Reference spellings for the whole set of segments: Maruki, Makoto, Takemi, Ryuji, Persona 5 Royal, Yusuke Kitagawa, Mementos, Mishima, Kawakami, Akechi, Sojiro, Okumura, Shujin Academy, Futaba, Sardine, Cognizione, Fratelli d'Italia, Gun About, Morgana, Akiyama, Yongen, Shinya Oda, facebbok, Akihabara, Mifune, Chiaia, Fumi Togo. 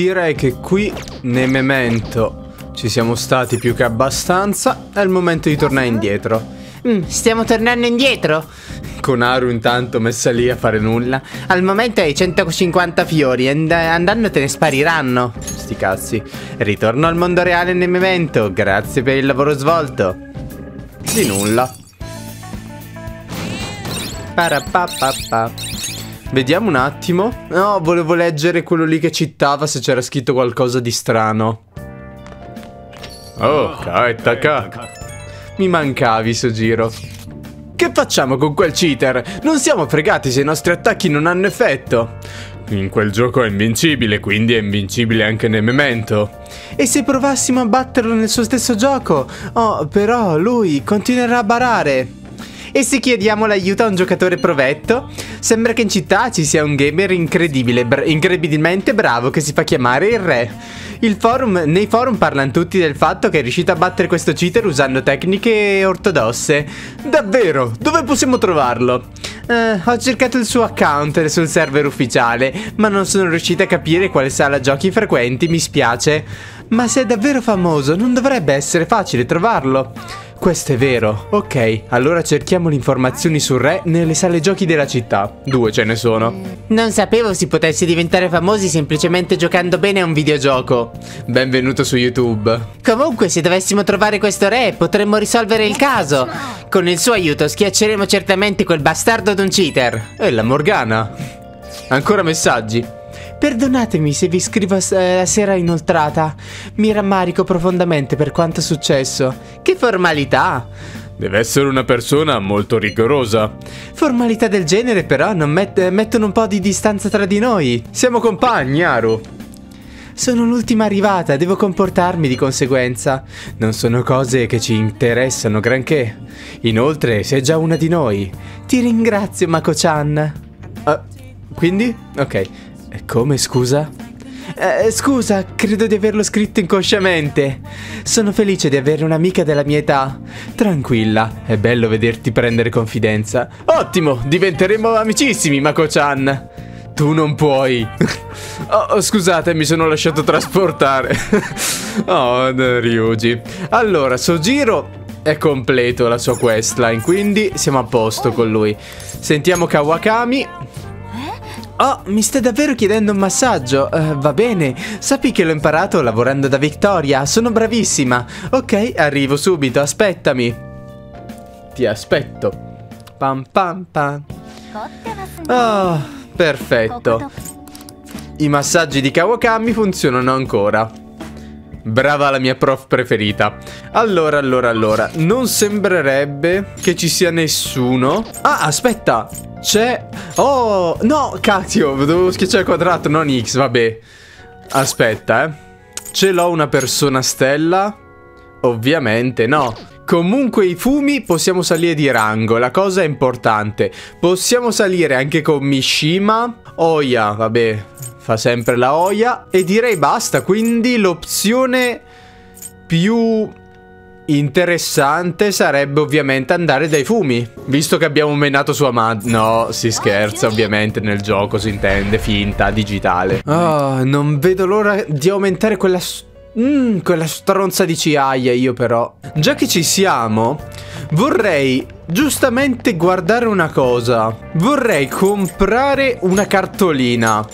direi che qui nel Memento ci siamo stati più che abbastanza. È il momento di tornare indietro. Stiamo tornando indietro? Con Aru intanto messa lì a fare nulla. Al momento hai 150 fiori, andando te ne spariranno. Sti cazzi. Ritorno al mondo reale nel Memento. Grazie per il lavoro svolto. Di nulla. Parapapapà. Vediamo un attimo. No, volevo leggere quello lì che citava, se c'era scritto qualcosa di strano. Oh, cac. Mi mancavi, Sojiro. Che facciamo con quel cheater? Non siamo fregati se i nostri attacchi non hanno effetto. In quel gioco è invincibile, quindi è invincibile anche nel Memento. E se provassimo a batterlo nel suo stesso gioco? Oh, però lui continuerà a barare. E se chiediamo l'aiuto a un giocatore provetto? Sembra che in città ci sia un gamer incredibilmente bravo che si fa chiamare il re. Nei forum parlano tutti del fatto che è riuscito a battere questo cheater usando tecniche ortodosse. Davvero? Dove possiamo trovarlo? Ho cercato il suo account sul server ufficiale, ma non sono riuscita a capire quale sala giochi frequenti, mi spiace. Ma se è davvero famoso, non dovrebbe essere facile trovarlo. Questo è vero. Ok, allora cerchiamo le informazioni sul re nelle sale giochi della città. 2 ce ne sono. Non sapevo si potesse diventare famosi semplicemente giocando bene a un videogioco. Benvenuto su YouTube. Comunque, se dovessimo trovare questo re, potremmo risolvere il caso. Con il suo aiuto schiacceremo certamente quel bastardo d'un cheater. E la Morgana. Ancora messaggi. Perdonatemi se vi scrivo a sera inoltrata. Mi rammarico profondamente per quanto è successo. Che formalità! Deve essere una persona molto rigorosa. Formalità del genere però non mettono un po' di distanza tra di noi. Siamo compagni, Aru. Sono l'ultima arrivata, devo comportarmi di conseguenza. Non sono cose che ci interessano granché. Inoltre sei già una di noi. Ti ringrazio, Mako-chan. Quindi? Ok. Come, scusa? Scusa, credo di averlo scritto inconsciamente. Sono felice di avere un'amica della mia età. Tranquilla, è bello vederti prendere confidenza. Ottimo, diventeremo amicissimi, Mako-chan. Tu non puoi. Oh, scusate, mi sono lasciato trasportare. Oh, Ryuji. Allora, Sojiro è completo la sua questline, quindi siamo a posto con lui. Sentiamo Kawakami. Oh, mi stai davvero chiedendo un massaggio? Va bene, sappi che l'ho imparato lavorando da Victoria, sono bravissima. Ok, arrivo subito, aspettami. Ti aspetto. Pam pam pam. Oh, perfetto. I massaggi di Kawakami funzionano ancora. Brava la mia prof preferita. Allora, non sembrerebbe che ci sia nessuno. Ah, aspetta. C'è... Oh, no, cazzo, dovevo schiacciare il quadrato, non X, vabbè. Aspetta, ce l'ho una persona stella? Ovviamente no. Comunque i fumi possiamo salire di rango, la cosa è importante. Possiamo salire anche con Mishima. Oya, vabbè, fa sempre la Oya. E direi basta, quindi l'opzione più... interessante sarebbe ovviamente andare dai fumi, visto che abbiamo menato sua madre. No, si scherza, ovviamente nel gioco si intende, finta, digitale. Oh, non vedo l'ora di aumentare quella quella stronza di Chiaia io però. Già che ci siamo, vorrei giustamente guardare una cosa. Vorrei comprare una cartolina,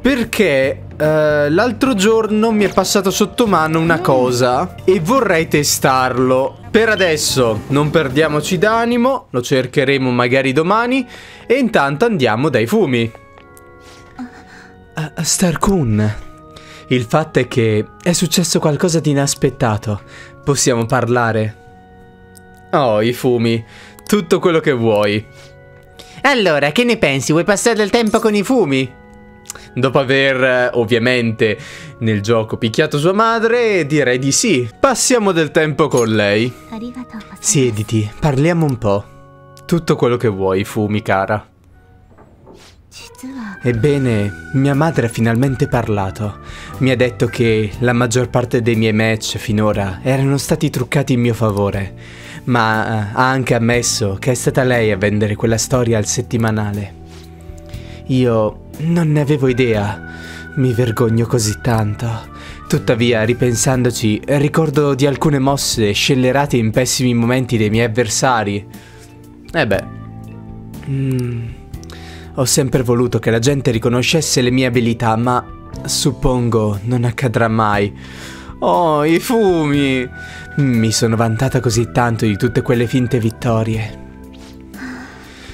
perché l'altro giorno mi è passato sotto mano una cosa e vorrei testarlo. Per adesso non perdiamoci d'animo, lo cercheremo magari domani. E intanto andiamo dai fumi. Star-kun, il fatto è che è successo qualcosa di inaspettato. Possiamo parlare? Oh, i fumi, tutto quello che vuoi. Allora, che ne pensi? Vuoi passare del tempo con i fumi? Dopo aver, ovviamente, nel gioco picchiato sua madre, direi di sì. Passiamo del tempo con lei. Siediti, parliamo un po'. Tutto quello che vuoi, Fumi, cara. Ebbene, mia madre ha finalmente parlato. Mi ha detto che la maggior parte dei miei match finora erano stati truccati in mio favore. Ma ha anche ammesso che è stata lei a vendere quella storia al settimanale. Io... non ne avevo idea, Mi vergogno così tanto. Tuttavia, ripensandoci, ricordo di alcune mosse scellerate in pessimi momenti dei miei avversari. Ho sempre voluto che la gente riconoscesse le mie abilità, ma suppongo non accadrà mai. Oh, i fumi! Mi sono vantata così tanto di tutte quelle finte vittorie.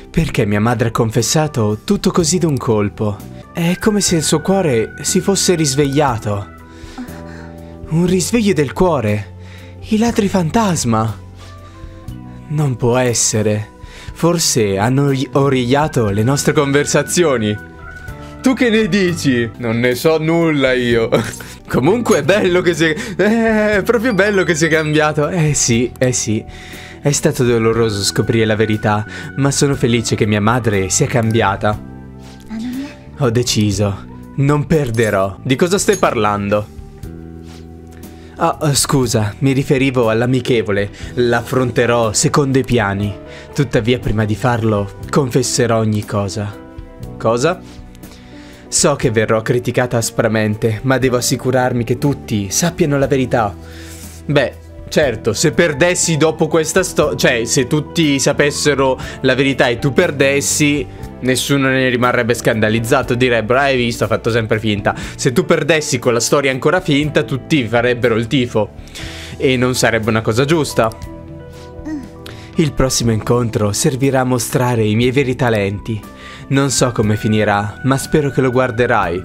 Perché mia madre ha confessato tutto così d'un colpo? È come se il suo cuore si fosse risvegliato. Un risveglio del cuore. I ladri fantasma. Non può essere. Forse hanno origliato le nostre conversazioni. Tu che ne dici? Non ne so nulla io. Comunque è bello che sei... è proprio bello che sei cambiato. Eh sì. È stato doloroso scoprire la verità, ma sono felice che mia madre sia cambiata. Ho deciso. Non perderò. Di cosa stai parlando? Ah, scusa, mi riferivo all'amichevole. L'affronterò secondo i piani. Tuttavia, prima di farlo, confesserò ogni cosa. Cosa? So che verrò criticata aspramente, ma devo assicurarmi che tutti sappiano la verità. Beh, certo, se perdessi dopo questa storia... cioè, se tutti sapessero la verità e tu perdessi... nessuno ne rimarrebbe scandalizzato, direbbero, hai visto, ha fatto sempre finta. Se tu perdessi con la storia ancora finta, tutti farebbero il tifo. E non sarebbe una cosa giusta. Il prossimo incontro servirà a mostrare i miei veri talenti. Non so come finirà, ma spero che lo guarderai.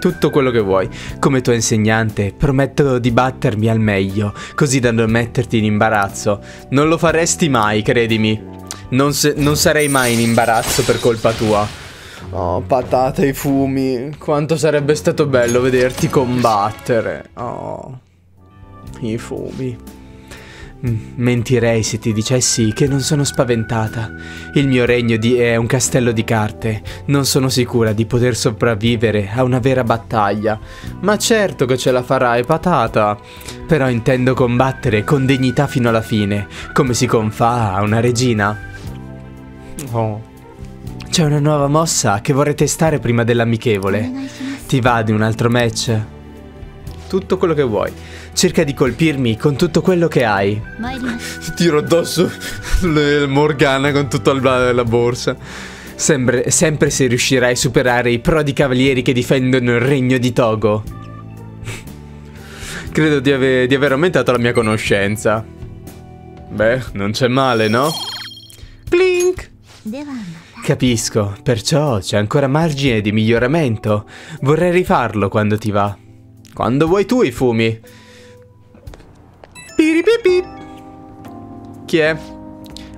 Tutto quello che vuoi. Come tuo insegnante, prometto di battermi al meglio, così da non metterti in imbarazzo. Non lo faresti mai, credimi. Non sarei mai in imbarazzo per colpa tua. Oh, patata ai fumi. Quanto sarebbe stato bello vederti combattere. Oh, i fumi. Mentirei se ti dicessi che non sono spaventata. Il mio regno è un castello di carte. Non sono sicura di poter sopravvivere a una vera battaglia. Ma certo che ce la farai, patata. Però intendo combattere con dignità fino alla fine, come si confà a una regina. Oh. C'è una nuova mossa che vorrei testare prima dell'amichevole. Ti va di un altro match? Tutto quello che vuoi. Cerca di colpirmi con tutto quello che hai. Tiro addosso Morgana con tutta la borsa. Sempre se riuscirai a superare i prodi cavalieri che difendono il regno di Togo. Credo di aver aumentato la mia conoscenza. Beh, non c'è male, no? Clink! Capisco, perciò c'è ancora margine di miglioramento. Vorrei rifarlo quando ti va. Quando vuoi tu i fumi. Piripipi. Chi è?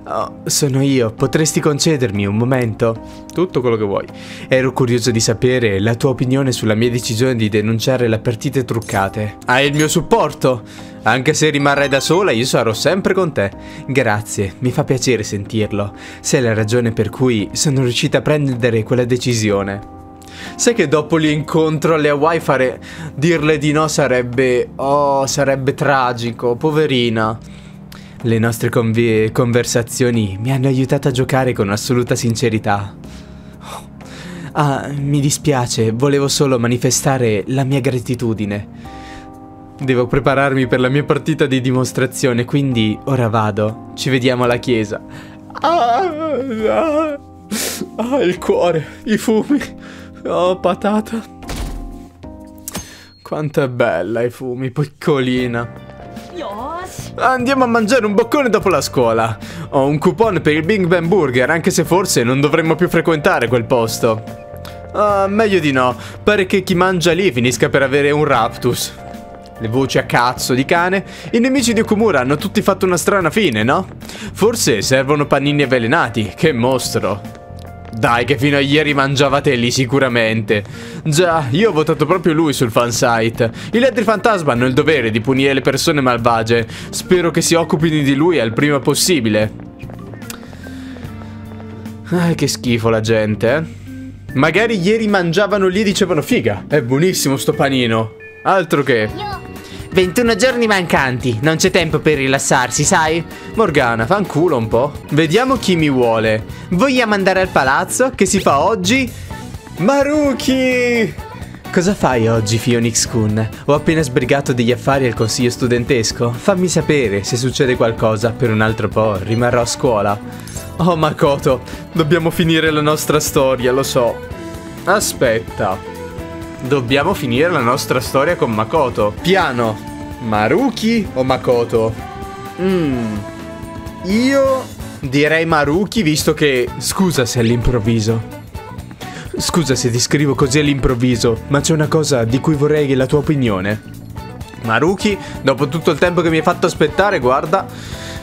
Oh, sono io, potresti concedermi un momento? Tutto quello che vuoi. Ero curioso di sapere la tua opinione sulla mia decisione di denunciare le partite truccate. Hai il mio supporto. Anche se rimarrai da sola, io sarò sempre con te. Grazie, mi fa piacere sentirlo. Sei la ragione per cui sono riuscita a prendere quella decisione. Sai che dopo l'incontro alle Hawaii dirle di no sarebbe... oh, sarebbe tragico, poverina. Le nostre conversazioni mi hanno aiutato a giocare con assoluta sincerità. Oh. Ah, mi dispiace, volevo solo manifestare la mia gratitudine. Devo prepararmi per la mia partita di dimostrazione, quindi ora vado. Ci vediamo alla chiesa. Ah, il cuore, i fumi. Oh, patata. Quanto è bella, i fumi, piccolina. Andiamo a mangiare un boccone dopo la scuola. Ho un coupon per il Big Bang Burger, anche se forse non dovremmo più frequentare quel posto. Ah, meglio di no. Pare che chi mangia lì finisca per avere un raptus. Le voci a cazzo di cane. I nemici di Okumura hanno tutti fatto una strana fine, no? Forse servono panini avvelenati. Che mostro. Dai, che fino a ieri mangiavate lì sicuramente. Già, io ho votato proprio lui sul fansite. I ladri fantasma hanno il dovere di punire le persone malvagie. Spero che si occupino di lui al prima possibile. Ah, che schifo la gente, eh. Magari ieri mangiavano lì e dicevano, figa, è buonissimo sto panino. Altro che... 21 giorni mancanti, non c'è tempo per rilassarsi, sai? Morgana, fanculo un po'. Vediamo chi mi vuole. Vogliamo andare al palazzo? Che si fa oggi? Maruki! Cosa fai oggi, Phoenix-kun? Ho appena sbrigato degli affari al consiglio studentesco. Fammi sapere, se succede qualcosa, per un altro po' rimarrò a scuola. Oh Makoto, dobbiamo finire la nostra storia, lo so. Aspetta. Dobbiamo finire la nostra storia con Makoto. Piano. Maruki o Makoto? Io direi Maruki, visto che... Scusa se all'improvviso. Scusa se ti scrivo così all'improvviso, ma c'è una cosa di cui vorrei la tua opinione. Maruki, dopo tutto il tempo che mi hai fatto aspettare, guarda,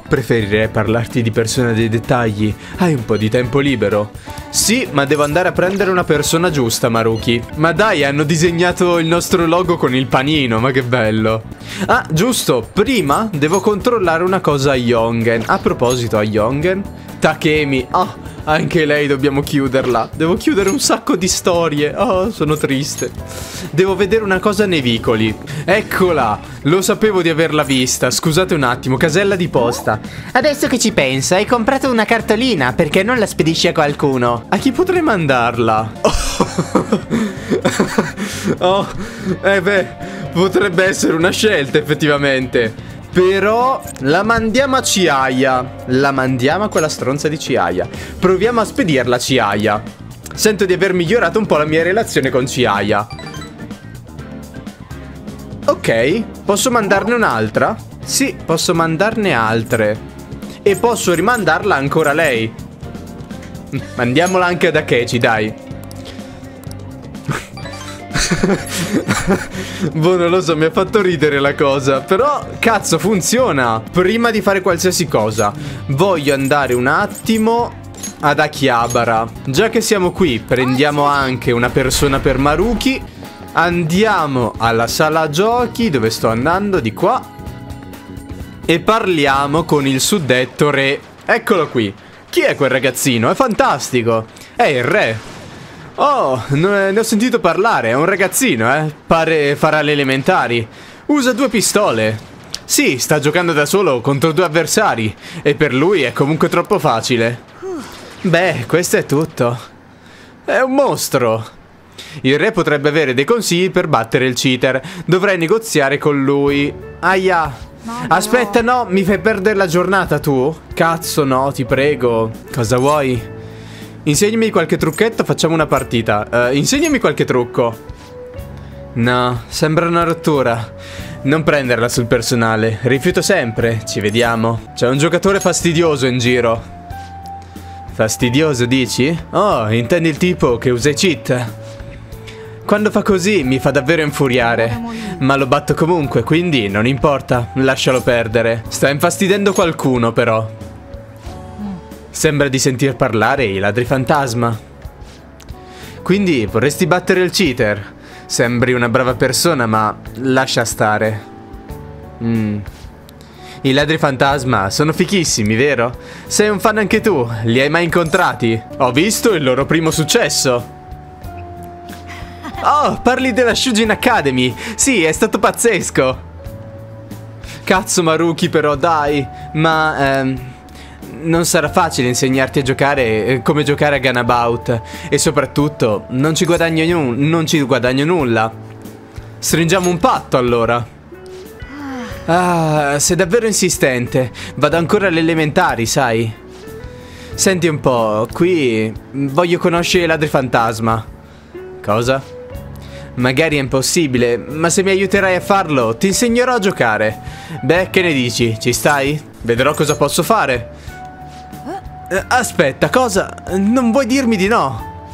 preferirei parlarti di persona dei dettagli. Hai un po' di tempo libero? Sì, ma devo andare a prendere una persona giusta, Maruki. Ma dai, hanno disegnato il nostro logo con il panino, ma che bello. Ah, giusto, prima devo controllare una cosa a Yongen. A proposito, a Yongen, Takemi, oh, anche lei dobbiamo chiuderla. Devo chiudere un sacco di storie. Oh, sono triste. Devo vedere una cosa nei vicoli. Eccola, lo sapevo di averla vista. Scusate un attimo, casella di posta. Adesso che ci pensa, hai comprato una cartolina, perché non la spedisci a qualcuno? A chi potrei mandarla? Oh, potrebbe essere una scelta effettivamente. Però la mandiamo a Chiaia. La mandiamo a quella stronza di Chiaia. Proviamo a spedirla a Chiaia. Sento di aver migliorato un po' la mia relazione con Chiaia. Ok, posso mandarne un'altra? Sì, posso mandarne altre. E posso rimandarla ancora lei. Mandiamola anche ad Akechi, dai. Boh, non lo so, mi ha fatto ridere la cosa. Però, cazzo, funziona. Prima di fare qualsiasi cosa, voglio andare un attimo ad Akihabara. Già che siamo qui, prendiamo anche una persona per Maruki. Andiamo alla sala giochi, dove sto andando, di qua. E parliamo con il suddetto re. Eccolo qui. Chi è quel ragazzino? È fantastico. È il re. Oh, ne ho sentito parlare, è un ragazzino, Pare farà le elementari. Usa due pistole. Sì, sta giocando da solo contro due avversari. E per lui è comunque troppo facile. Beh, questo è tutto. È un mostro. Il re potrebbe avere dei consigli per battere il cheater. Dovrei negoziare con lui. Aia. Aspetta, no, mi fai perdere la giornata tu? Cazzo, no, ti prego. Cosa vuoi? Insegnami qualche trucchetto, facciamo una partita. Insegnami qualche trucco. No, sembra una rottura. Non prenderla sul personale. Rifiuto sempre, ci vediamo. C'è un giocatore fastidioso in giro. Fastidioso, dici? Oh, intendi il tipo che usa i cheat. Quando fa così mi fa davvero infuriare. Ma lo batto comunque, quindi non importa. Lascialo perdere. Sta infastidendo qualcuno, però. Sembra di sentir parlare i ladri fantasma. Quindi vorresti battere il cheater? Sembri una brava persona, ma lascia stare. I ladri fantasma sono fichissimi, vero? Sei un fan anche tu, li hai mai incontrati? Ho visto il loro primo successo. Oh, parli della Shujin Academy. Sì, è stato pazzesco. Cazzo Maruki, però, dai. Ma... non sarà facile insegnarti a giocare come giocare a Gun About. E soprattutto non ci guadagno nulla. Stringiamo un patto allora. Ah, sei davvero insistente. Vado ancora alle elementari, sai. Senti un po', qui voglio conoscere i ladri fantasma. Cosa? Magari è impossibile, ma se mi aiuterai a farlo ti insegnerò a giocare. Beh, che ne dici? Ci stai? Vedrò cosa posso fare. Aspetta, cosa? Non vuoi dirmi di no?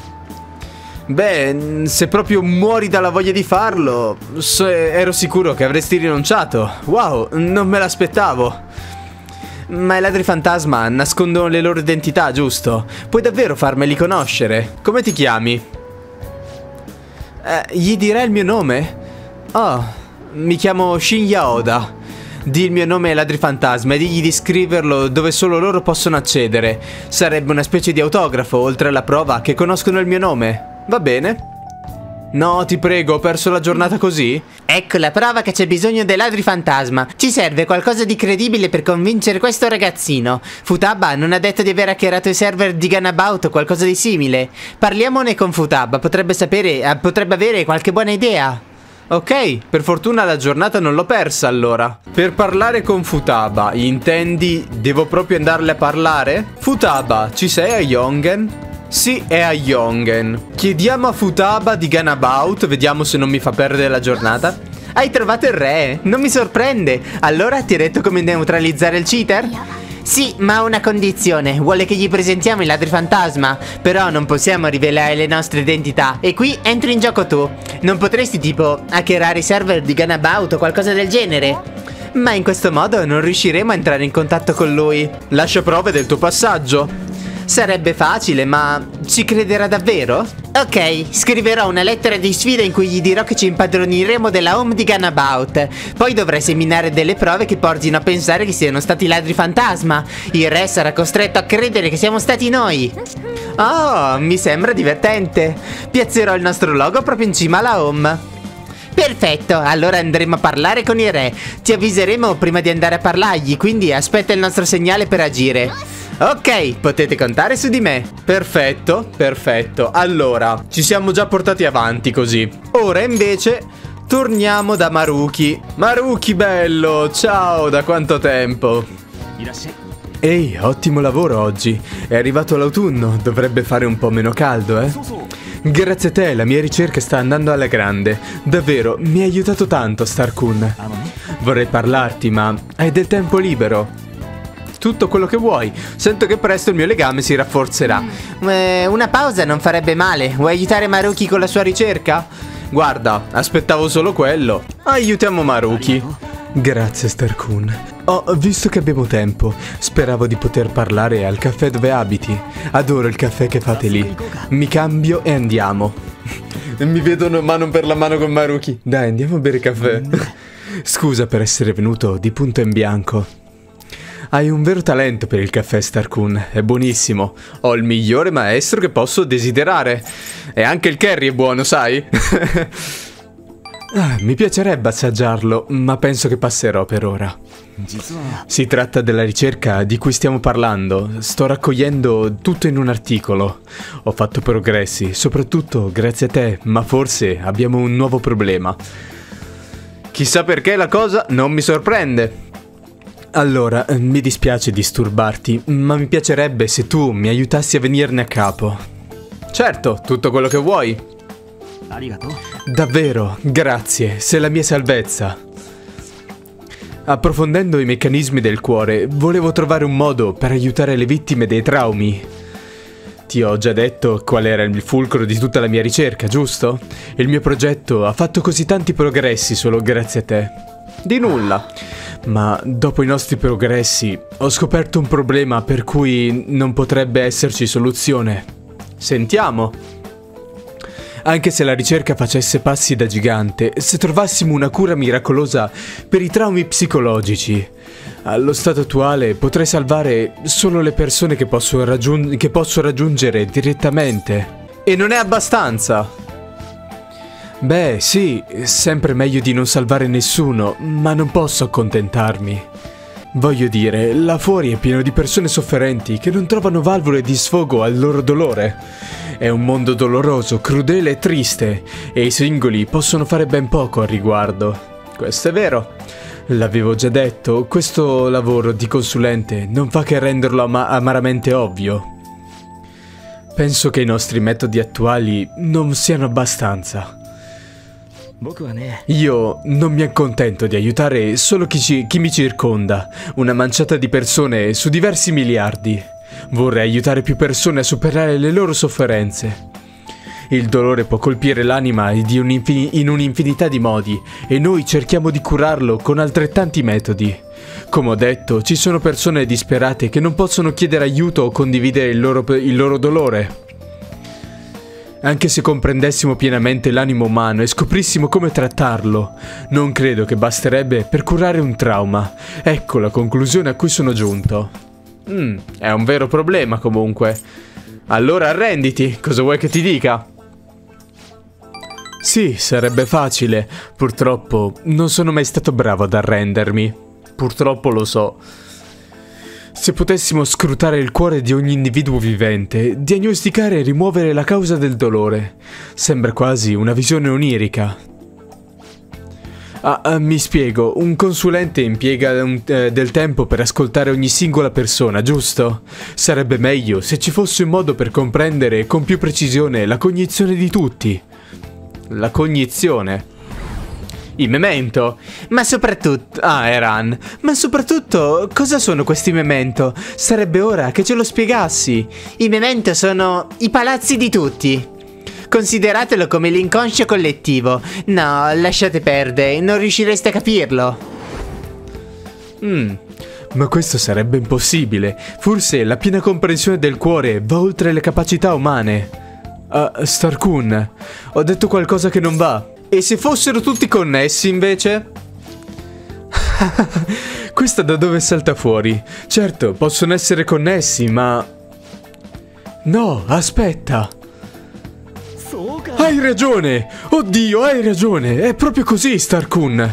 Beh, se proprio muori dalla voglia di farlo, ero sicuro che avresti rinunciato. Wow, non me l'aspettavo. Ma i ladri fantasma nascondono le loro identità, giusto? Puoi davvero farmeli conoscere? Come ti chiami? Gli direi il mio nome? Oh, mi chiamo Shinya Oda. Dì il mio nome ai ladri fantasma e digli di scriverlo dove solo loro possono accedere. Sarebbe una specie di autografo, oltre alla prova che conoscono il mio nome. Va bene? No, ti prego, ho perso la giornata così? Ecco la prova che c'è bisogno dei ladri fantasma. Ci serve qualcosa di credibile per convincere questo ragazzino. Futaba non ha detto di aver hackerato i server di Gun About o qualcosa di simile. Parliamone con Futaba, potrebbe avere qualche buona idea. Ok, per fortuna la giornata non l'ho persa allora. Per parlare con Futaba, intendi devo proprio andarle a parlare? Futaba, ci sei a Yongen? Sì, è a Yongen. Chiediamo a Futaba di Gun About, vediamo se non mi fa perdere la giornata. Hai trovato il re? Non mi sorprende. Allora ti ha detto come neutralizzare il cheater? Sì, ma ha una condizione, vuole che gli presentiamo i ladri fantasma, però non possiamo rivelare le nostre identità e qui entri in gioco tu. Non potresti tipo hackerare i server di Gun About o qualcosa del genere? Ma in questo modo non riusciremo a entrare in contatto con lui. Lascia prove del tuo passaggio. Sarebbe facile, ma ci crederà davvero? Ok, scriverò una lettera di sfida in cui gli dirò che ci impadroniremo della home di Gun About. Poi dovrai seminare delle prove che portino a pensare che siano stati ladri fantasma. Il re sarà costretto a credere che siamo stati noi. Oh, mi sembra divertente. Piazzerò il nostro logo proprio in cima alla home. Perfetto, allora andremo a parlare con il re. Ti avviseremo prima di andare a parlargli, quindi aspetta il nostro segnale per agire. Ok, potete contare su di me. Perfetto, perfetto. Allora, ci siamo già portati avanti così. Ora invece torniamo da Maruki. Maruki bello, ciao, da quanto tempo? Ehi, ottimo lavoro oggi. È arrivato l'autunno, dovrebbe fare un po' meno caldo, eh? Grazie a te, la mia ricerca sta andando alla grande. Davvero, mi ha aiutato tanto, Star-kun. Vorrei parlarti, ma hai del tempo libero? Tutto quello che vuoi. Sento che presto il mio legame si rafforzerà. Una pausa non farebbe male. Vuoi aiutare Maruki con la sua ricerca? Guarda, aspettavo solo quello. Aiutiamo Maruki. Grazie, Star-kun. Oh, visto che abbiamo tempo, speravo di poter parlare al caffè dove abiti. Adoro il caffè che fate lì. Mi cambio e andiamo. Mi vedono mano per la mano con Maruki. Dai, andiamo a bere caffè. Scusa per essere venuto di punto in bianco. Hai un vero talento per il caffè, Star-kun. È buonissimo. Ho il migliore maestro che posso desiderare. E anche il curry è buono, sai? Ah, mi piacerebbe assaggiarlo, ma penso che passerò per ora. Si tratta della ricerca di cui stiamo parlando. Sto raccogliendo tutto in un articolo. Ho fatto progressi, soprattutto grazie a te, ma forse abbiamo un nuovo problema. Chissà perché la cosa non mi sorprende. Allora, mi dispiace disturbarti, ma mi piacerebbe se tu mi aiutassi a venirne a capo. Certo, tutto quello che vuoi. Davvero, grazie, sei la mia salvezza. Approfondendo i meccanismi del cuore, volevo trovare un modo per aiutare le vittime dei traumi. Ti ho già detto qual era il fulcro di tutta la mia ricerca, giusto? Il mio progetto ha fatto così tanti progressi solo grazie a te. Di nulla. Ma dopo i nostri progressi ho scoperto un problema per cui non potrebbe esserci soluzione. Sentiamo. Anche se la ricerca facesse passi da gigante, se trovassimo una cura miracolosa per i traumi psicologici, allo stato attuale potrei salvare solo le persone che posso raggiungere direttamente. E non è abbastanza. Beh, sì, è sempre meglio di non salvare nessuno, ma non posso accontentarmi. Voglio dire, là fuori è pieno di persone sofferenti che non trovano valvole di sfogo al loro dolore. È un mondo doloroso, crudele e triste, e i singoli possono fare ben poco al riguardo. Questo è vero. L'avevo già detto, questo lavoro di consulente non fa che renderlo amaramente ovvio. Penso che i nostri metodi attuali non siano abbastanza. Io non mi accontento di aiutare solo chi mi circonda, una manciata di persone su diversi miliardi. Vorrei aiutare più persone a superare le loro sofferenze. Il dolore può colpire l'anima in un'infinità di modi e noi cerchiamo di curarlo con altrettanti metodi. Come ho detto, ci sono persone disperate che non possono chiedere aiuto o condividere il loro dolore. Anche se comprendessimo pienamente l'animo umano e scoprissimo come trattarlo, non credo che basterebbe per curare un trauma. Ecco la conclusione a cui sono giunto. È un vero problema comunque. Allora arrenditi, cosa vuoi che ti dica? Sì, sarebbe facile. Purtroppo non sono mai stato bravo ad arrendermi. Purtroppo lo so. Se potessimo scrutare il cuore di ogni individuo vivente, diagnosticare e rimuovere la causa del dolore, sembra quasi una visione onirica. Mi spiego, un consulente impiega del tempo per ascoltare ogni singola persona, giusto? Sarebbe meglio se ci fosse un modo per comprendere con più precisione la cognizione di tutti. La cognizione. I memento? Ma soprattutto... Ah, Eran. Ma soprattutto, cosa sono questi memento? Sarebbe ora che ce lo spiegassi. I memento sono i palazzi di tutti. Consideratelo come l'inconscio collettivo. No, lasciate perdere, non riuscireste a capirlo. Ma questo sarebbe impossibile. Forse la piena comprensione del cuore va oltre le capacità umane. Starkun, ho detto qualcosa che non va. E se fossero tutti connessi invece? Questa da dove salta fuori? Certo, possono essere connessi, ma... No, aspetta. Hai ragione! Oddio, hai ragione! È proprio così, Starkun!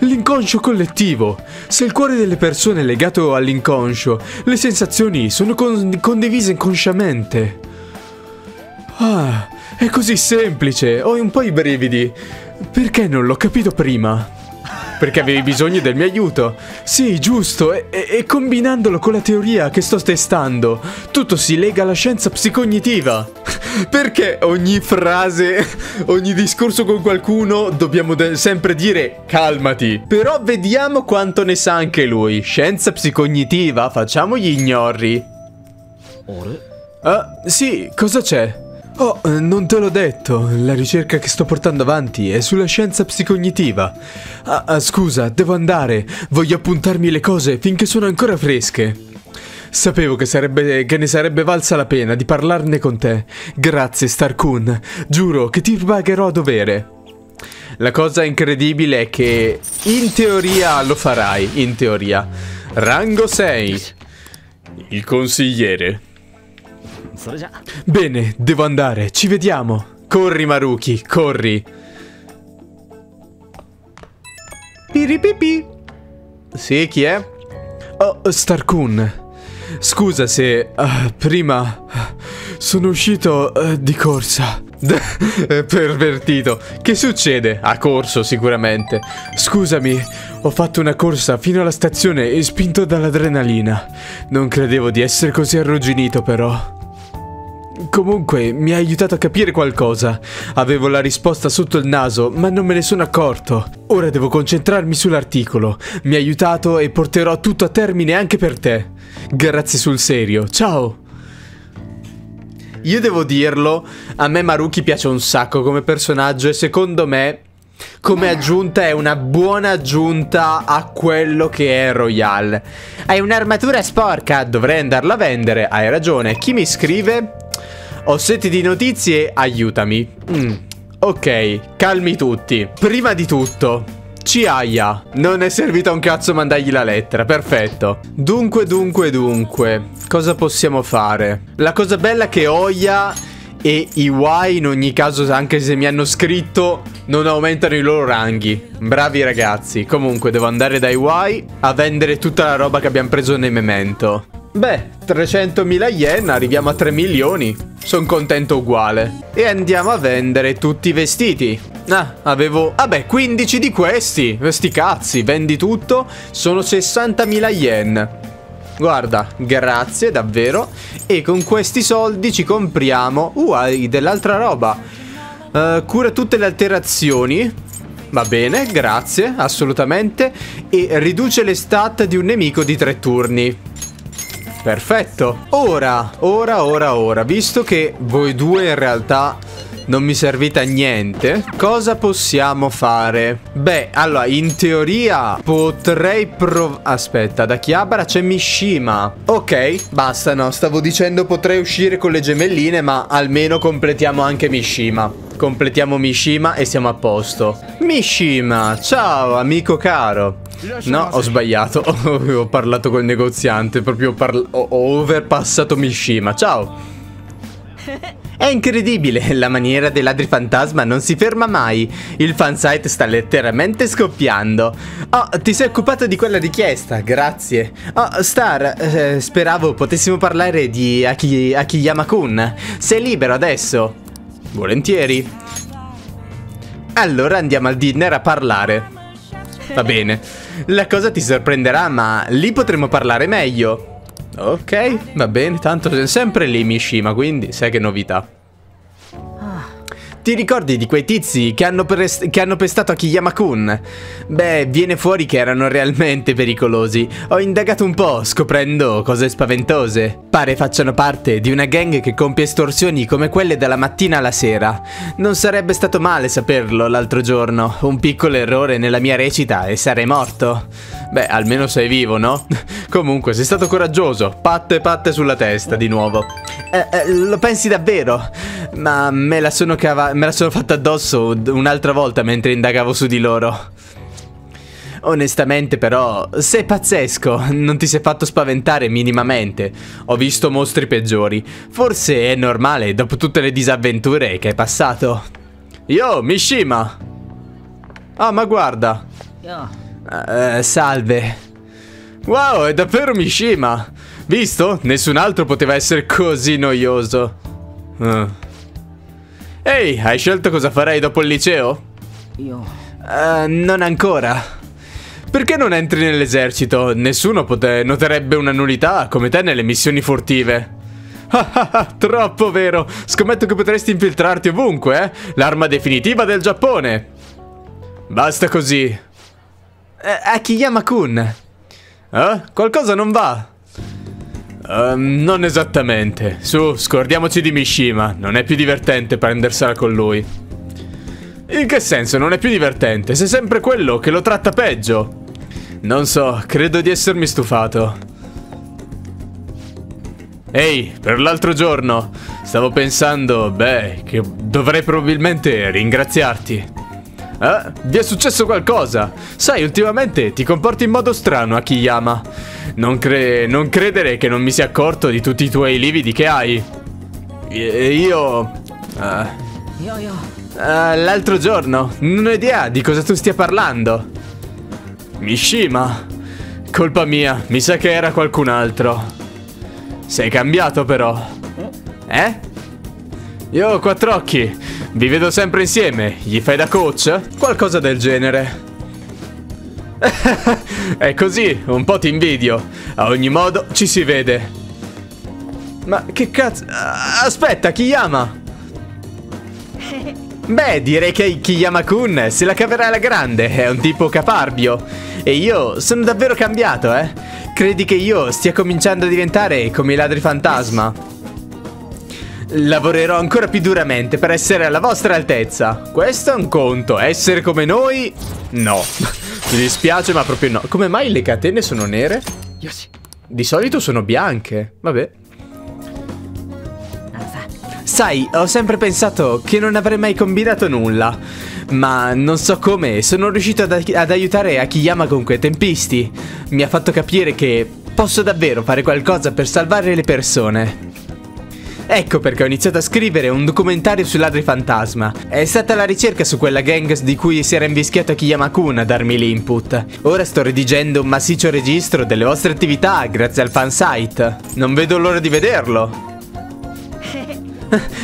L'inconscio collettivo. Se il cuore delle persone è legato all'inconscio, le sensazioni sono condivise inconsciamente. Ah, è così semplice, ho un po' i brividi. Perché non l'ho capito prima? Perché avevi bisogno del mio aiuto. Sì, giusto, e combinandolo con la teoria che sto testando, tutto si lega alla scienza psicognitiva. Perché ogni frase, ogni discorso con qualcuno dobbiamo sempre dire calmati. Però vediamo quanto ne sa anche lui. Scienza psicognitiva, facciamo gli ignorri. Ah, sì, cosa c'è? Oh, non te l'ho detto, la ricerca che sto portando avanti è sulla scienza psicognitiva. Scusa, devo andare, voglio appuntarmi le cose finché sono ancora fresche. Sapevo che ne sarebbe valsa la pena di parlarne con te. Grazie, Starkun, giuro che ti pagherò a dovere. La cosa incredibile è che in teoria lo farai, in teoria. Rango 6. Il consigliere. Bene, devo andare, ci vediamo. Corri Maruki, corri. Piripipi. Sì, chi è? Oh, Starkun. Scusa se prima sono uscito di corsa. Pervertito. Che succede? Ha corso sicuramente. Scusami, ho fatto una corsa fino alla stazione e spinto dall'adrenalina. Non credevo di essere così arrugginito però. Comunque, mi ha aiutato a capire qualcosa. Avevo la risposta sotto il naso, ma non me ne sono accorto. Ora devo concentrarmi sull'articolo. Mi ha aiutato e porterò tutto a termine anche per te. Grazie sul serio, ciao. Io devo dirlo, a me Maruki piace un sacco come personaggio e secondo me come aggiunta è una buona aggiunta a quello che è Royal. Hai un'armatura sporca, dovrei andarla a vendere, hai ragione. Chi mi scrive? Ho sete di notizie, aiutami. Ok, calmi tutti. Prima di tutto, Chiaia. Non è servito a un cazzo mandargli la lettera, perfetto. Dunque, cosa possiamo fare? La cosa bella è che Oya... e i Y in ogni caso, anche se mi hanno scritto, non aumentano i loro ranghi. Bravi ragazzi. Comunque devo andare dai Y a vendere tutta la roba che abbiamo preso nei memento. Beh, 300.000 yen, arriviamo a 3 milioni. Sono contento uguale. E andiamo a vendere tutti i vestiti. Ah, avevo... vabbè, 15 di questi. Questi cazzi, vendi tutto. Sono 60.000 yen. Guarda, grazie davvero. E con questi soldi ci compriamo hai dell'altra roba. Cura tutte le alterazioni. Va bene, grazie, assolutamente. E riduce le stat di un nemico di 3 turni. Perfetto. Ora, visto che voi due in realtà non mi servite a niente, cosa possiamo fare? Beh, allora, in teoria potrei provare... Aspetta, da Akihabara c'è Mishima. Ok, basta, no, stavo dicendo potrei uscire con le gemelline, ma almeno completiamo anche Mishima. Completiamo Mishima e siamo a posto. Mishima, ciao, amico caro. No, ho sbagliato, ho parlato col negoziante, proprio ho overpassato Mishima, ciao. È incredibile, la maniera dei ladri fantasma non si ferma mai. Il fansite sta letteralmente scoppiando. Oh, ti sei occupato di quella richiesta, grazie. Oh, Star, speravo potessimo parlare di Akiyama-kun. Sei libero adesso? Volentieri. Allora andiamo al dinner a parlare. Va bene. La cosa ti sorprenderà, ma lì potremo parlare meglio. Ok, va bene, tanto sei sempre lì Mishima, quindi sai che novità. Ti ricordi di quei tizi che hanno pestato Akiyama-kun? Beh, viene fuori che erano realmente pericolosi. Ho indagato un po', scoprendo cose spaventose. Pare facciano parte di una gang che compie estorsioni come quelle dalla mattina alla sera. Non sarebbe stato male saperlo l'altro giorno. Un piccolo errore nella mia recita e sarei morto. Beh, almeno sei vivo, no? Comunque, sei stato coraggioso. Patte sulla testa, di nuovo. Lo pensi davvero? Ma me la sono fatta addosso un'altra volta mentre indagavo su di loro. Onestamente però, sei pazzesco, non ti sei fatto spaventare minimamente. Ho visto mostri peggiori. Forse è normale dopo tutte le disavventure che hai passato. Yo, Mishima! Ah, ma guarda! Salve. Wow, è davvero Mishima! Visto? Nessun altro poteva essere così noioso. Ehi, hai scelto cosa farei dopo il liceo? Io... non ancora. Perché non entri nell'esercito? Nessuno noterebbe una nullità come te nelle missioni furtive. Troppo vero. Scommetto che potresti infiltrarti ovunque, eh? L'arma definitiva del Giappone. Basta così. Akiyama-kun. Eh? Qualcosa non va. Non esattamente. Su, scordiamoci di Mishima. Non è più divertente prendersela con lui. In che senso non è più divertente? Sei sempre quello che lo tratta peggio. Non so, credo di essermi stufato. Ehi, per l'altro giorno stavo pensando, che dovrei probabilmente ringraziarti. Ti è successo qualcosa? Sai, ultimamente ti comporti in modo strano, Akiyama. Non credere che non mi sia accorto di tutti i tuoi lividi che hai. L'altro giorno non ho idea di cosa tu stia parlando. Mishima. Colpa mia, mi sa che era qualcun altro. Sei cambiato però. Eh? Io ho 4 occhi. Vi vedo sempre insieme. Gli fai da coach? Qualcosa del genere. È così, un po' ti invidio. A ogni modo ci si vede. Ma che cazzo. Aspetta, Kiyama. Beh, direi che Kiyama-kun se la caverà alla grande. È un tipo caparbio. E io sono davvero cambiato, eh? Credi che io stia cominciando a diventare come i ladri fantasma? Lavorerò ancora più duramente per essere alla vostra altezza. Questo è un conto. Essere come noi? No. Mi dispiace ma proprio no. Come mai le catene sono nere? Di solito sono bianche. Vabbè. Sai, ho sempre pensato che non avrei mai combinato nulla. Ma non so come sono riuscito ad aiutare Akiyama con quei tempisti. Mi ha fatto capire che posso davvero fare qualcosa per salvare le persone. Ecco perché ho iniziato a scrivere un documentario sui ladri fantasma. È stata la ricerca su quella gang di cui si era invischiato Akiyama-kun a darmi l'input. Ora sto redigendo un massiccio registro delle vostre attività grazie al fansite. Non vedo l'ora di vederlo.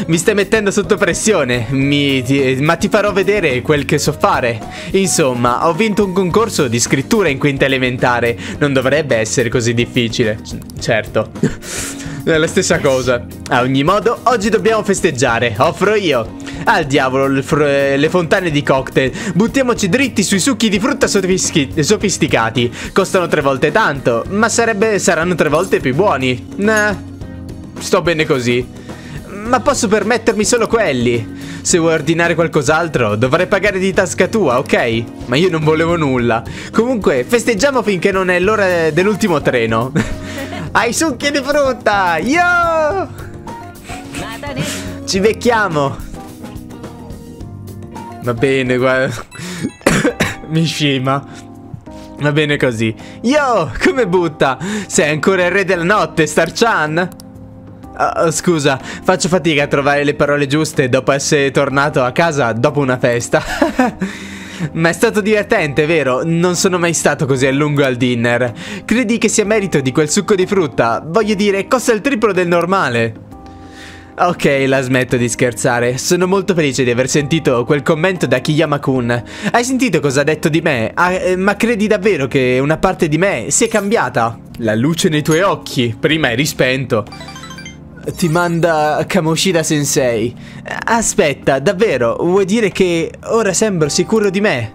Mi stai mettendo sotto pressione, ma ti farò vedere quel che so fare. Insomma, ho vinto un concorso di scrittura in quinta elementare. Non dovrebbe essere così difficile. Certo. È la stessa cosa. A ogni modo, oggi dobbiamo festeggiare. Offro io. Al diavolo le fontane di cocktail. Buttiamoci dritti sui succhi di frutta sofisticati. Costano 3 volte tanto, ma saranno 3 volte più buoni. Nah, sto bene così. Ma posso permettermi solo quelli. Se vuoi ordinare qualcos'altro, dovrai pagare di tasca tua, ok? Ma io non volevo nulla. Comunque, festeggiamo finché non è l'ora dell'ultimo treno. Ai succhi di frutta! Yo! Ci becchiamo! Va bene, guarda. Mishima. Va bene così. Yo! Come butta? Sei ancora il re della notte, Star-chan? Scusa, faccio fatica a trovare le parole giuste dopo essere tornato a casa dopo una festa. Ma è stato divertente, vero? Non sono mai stato così a lungo al dinner. Credi che sia merito di quel succo di frutta? Voglio dire, costa il triplo del normale. Ok, la smetto di scherzare. Sono molto felice di aver sentito quel commento da Kiyama-kun. Hai sentito cosa ha detto di me? Ma credi davvero che una parte di me sia cambiata? La luce nei tuoi occhi, prima eri spento. Ti manda Kamoshida-sensei. Aspetta, davvero, vuoi dire che ora sembro sicuro di me?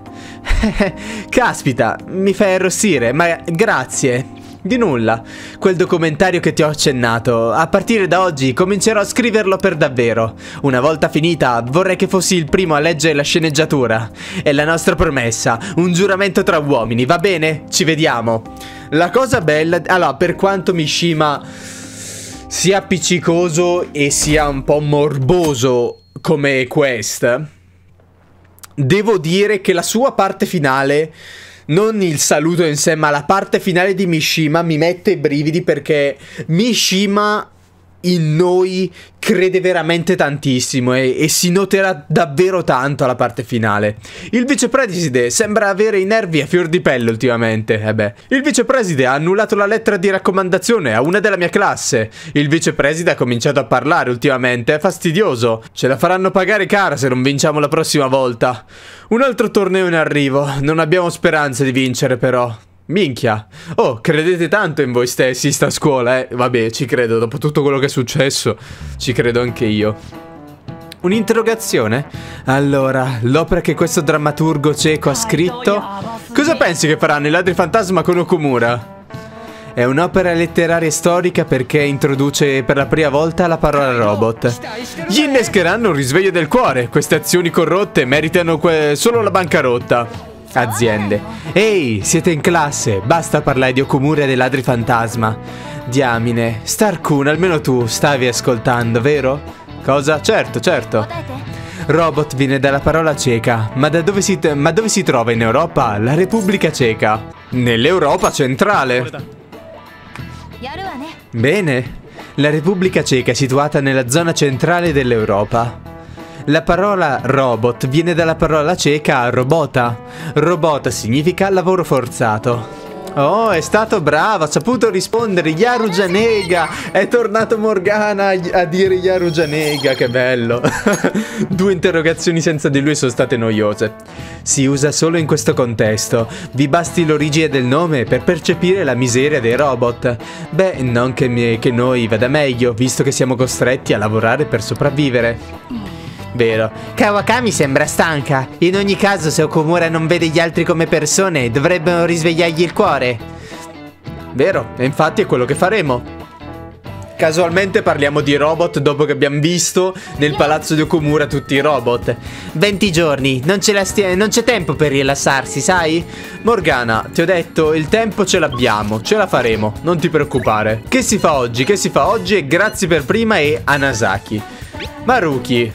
Caspita, mi fai arrossire, ma grazie. Di nulla. Quel documentario che ti ho accennato, a partire da oggi comincerò a scriverlo per davvero. Una volta finita, vorrei che fossi il primo a leggere la sceneggiatura. È la nostra promessa, un giuramento tra uomini, va bene? Ci vediamo. La cosa bella... Allora, per quanto Mishima sia appiccicoso e sia un po' morboso come quest, devo dire che la sua parte finale... Non il saluto in sé, ma la parte finale di Mishima mi mette i brividi, perché Mishima in noi crede veramente tantissimo e si noterà davvero tanto alla parte finale. Il vicepreside sembra avere i nervi a fior di pelle ultimamente. Il vicepreside ha annullato la lettera di raccomandazione a una della mia classe. Il vicepreside ha cominciato a parlare ultimamente, è fastidioso. Ce la faranno pagare cara se non vinciamo la prossima volta. Un altro torneo in arrivo, non abbiamo speranze di vincere però. Minchia. Oh, credete tanto in voi stessi sta scuola, eh? Vabbè, ci credo, dopo tutto quello che è successo, ci credo anche io. Un'interrogazione? Allora, l'opera che questo drammaturgo cieco ha scritto? Cosa pensi che faranno i ladri fantasma con Okumura? È un'opera letteraria storica perché introduce per la prima volta la parola robot. Gli innescheranno un risveglio del cuore. Queste azioni corrotte meritano solo la bancarotta. Aziende. Ehi, siete in classe, basta parlare di Okumura e dei ladri fantasma. Diamine, Starkun, almeno tu stavi ascoltando, vero? Cosa? Certo, certo. Robot viene dalla parola ceca, ma dove si trova in Europa? La Repubblica Ceca. Nell'Europa centrale. Bene. La Repubblica Ceca è situata nella zona centrale dell'Europa. La parola robot viene dalla parola ceca robota. Robota significa lavoro forzato. Oh, è stato bravo, ha saputo rispondere. Yaru Janega, è tornato Morgana a dire Yaru Janega, che bello. Due interrogazioni senza di lui sono state noiose. Si usa solo in questo contesto. Vi basti l'origine del nome per percepire la miseria dei robot. Beh, non che noi vada meglio, visto che siamo costretti a lavorare per sopravvivere. Vero. Kawakami sembra stanca. In ogni caso, se Okumura non vede gli altri come persone, dovrebbero risvegliargli il cuore. Vero, e infatti è quello che faremo. Casualmente parliamo di robot dopo che abbiamo visto nel palazzo di Okumura tutti i robot. 20 giorni, non c'è tempo per rilassarsi, sai? Morgana, ti ho detto, il tempo ce l'abbiamo, ce la faremo, non ti preoccupare. Che si fa oggi? Che si fa oggi? E grazie per prima e Anasaki. Maruki.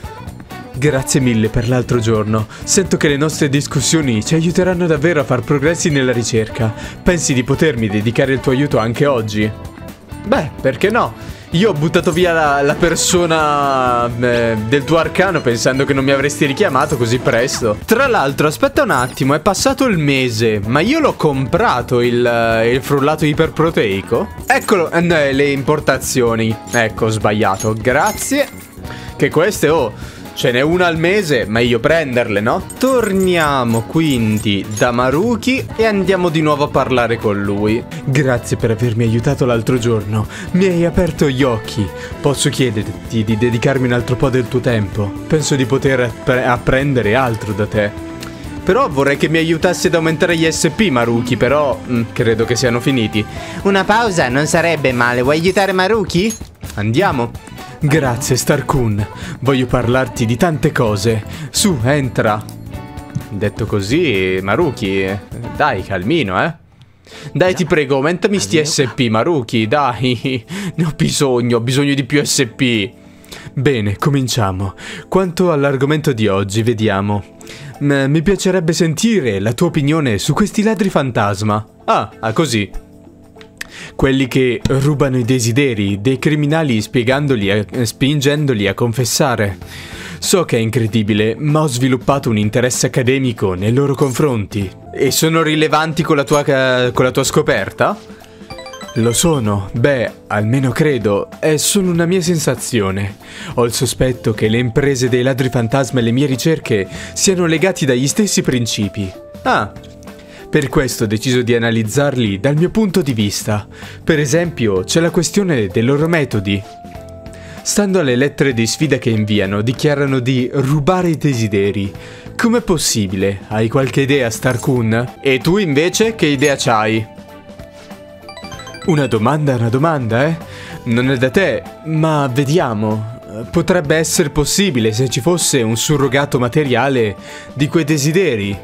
Grazie mille per l'altro giorno. Sento che le nostre discussioni ci aiuteranno davvero a far progressi nella ricerca. Pensi di potermi dedicare il tuo aiuto anche oggi? Beh, perché no? Io ho buttato via la persona del tuo arcano pensando che non mi avresti richiamato così presto. Tra l'altro, aspetta un attimo, è passato il mese, ma io l'ho comprato il frullato iperproteico. Eccolo, no, le importazioni. Ecco, ho sbagliato. Grazie. Che queste, oh... Ce n'è una al mese, meglio prenderle, no? Torniamo quindi da Maruki e andiamo di nuovo a parlare con lui. Grazie per avermi aiutato l'altro giorno. Mi hai aperto gli occhi. Posso chiederti di dedicarmi un altro po' del tuo tempo? Penso di poter apprendere altro da te. Però vorrei che mi aiutassi ad aumentare gli SP, Maruki, però credo che siano finiti. Una pausa non sarebbe male. Vuoi aiutare Maruki? Andiamo. Grazie, Starkun. Voglio parlarti di tante cose. Su, entra. Detto così, Maruki, dai, calmino, eh. Dai, ti prego, aumentami sti SP, Maruki, dai. Ne ho bisogno di più SP. Bene, cominciamo. Quanto all'argomento di oggi, vediamo. Mi piacerebbe sentire la tua opinione su questi ladri fantasma. Ah, così. quelli che rubano i desideri dei criminali spingendoli a confessare. So che è incredibile, ma ho sviluppato un interesse accademico nei loro confronti. E sono rilevanti con la tua scoperta? Lo sono, beh, almeno credo, è solo una mia sensazione. Ho il sospetto che le imprese dei ladri fantasma e le mie ricerche siano legati dagli stessi principi. Ah, per questo ho deciso di analizzarli dal mio punto di vista. Per esempio, c'è la questione dei loro metodi. Stando alle lettere di sfida che inviano, dichiarano di rubare i desideri. Com'è possibile? Hai qualche idea, Star-kun? E tu invece che idea c'hai? Una domanda, eh? Non è da te, ma vediamo. Potrebbe essere possibile se ci fosse un surrogato materiale di quei desideri.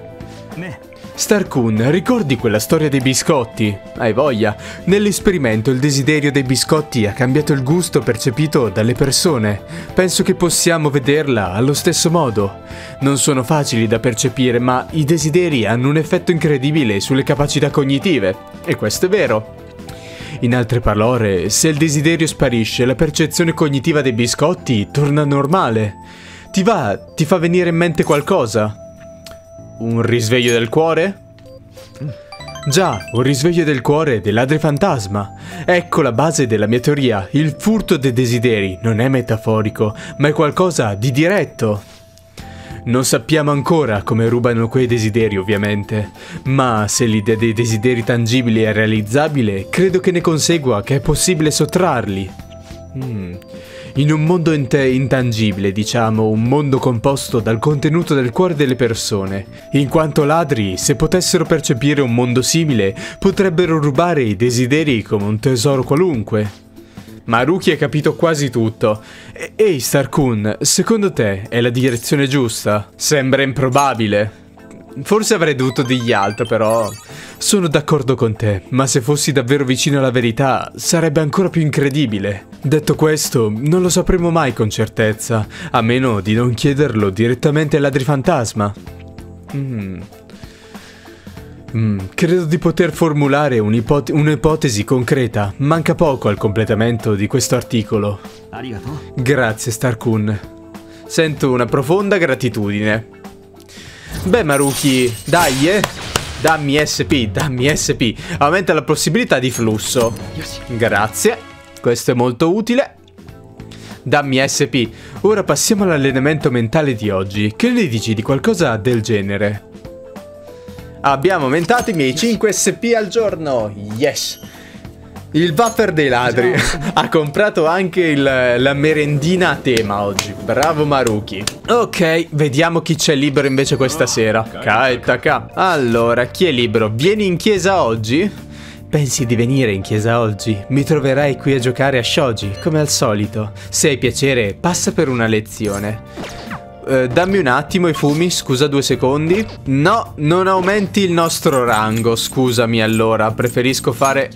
Star-kun, ricordi quella storia dei biscotti? Hai voglia? Nell'esperimento il desiderio dei biscotti ha cambiato il gusto percepito dalle persone. Penso che possiamo vederla allo stesso modo. Non sono facili da percepire, ma i desideri hanno un effetto incredibile sulle capacità cognitive. E questo è vero. In altre parole, se il desiderio sparisce, la percezione cognitiva dei biscotti torna normale. Ti fa venire in mente qualcosa? Un risveglio del cuore? Già, un risveglio del cuore dei ladri fantasma. Ecco la base della mia teoria. Il furto dei desideri non è metaforico, ma è qualcosa di diretto. Non sappiamo ancora come rubano quei desideri, ovviamente, ma se l'idea dei desideri tangibili è realizzabile, credo che ne consegua che è possibile sottrarli. In un mondo intangibile, diciamo, un mondo composto dal contenuto del cuore delle persone. In quanto ladri, se potessero percepire un mondo simile, potrebbero rubare i desideri come un tesoro qualunque. Maruki ha capito quasi tutto. Ehi, Star-kun, secondo te è la direzione giusta? Sembra improbabile. Forse avrei dovuto dirgli altro, però... Sono d'accordo con te, ma se fossi davvero vicino alla verità, sarebbe ancora più incredibile. Detto questo, non lo sapremo mai con certezza, a meno di non chiederlo direttamente ai ladri fantasma. Credo di poter formulare un'ipotesi concreta. Manca poco al completamento di questo articolo. Grazie, Star-kun. Sento una profonda gratitudine. Beh, Maruki, dai, dammi SP. Aumenta la possibilità di flusso. Grazie, questo è molto utile. Dammi SP. Ora passiamo all'allenamento mentale di oggi. Che ne dici di qualcosa del genere? Abbiamo aumentato i miei 5 SP al giorno. Yes. Il buffer dei ladri. Ha comprato anche la merendina a tema oggi. Bravo Maruki. Ok, vediamo chi c'è libero invece questa sera. Kaetaka. Allora, chi è libero? Vieni in chiesa oggi? Pensi di venire in chiesa oggi? Mi troverai qui a giocare a shogi, come al solito. Se hai piacere, passa per una lezione. Dammi un attimo, Ifumi, scusa 2 secondi. No, non aumenti il nostro rango, scusami allora. Preferisco fare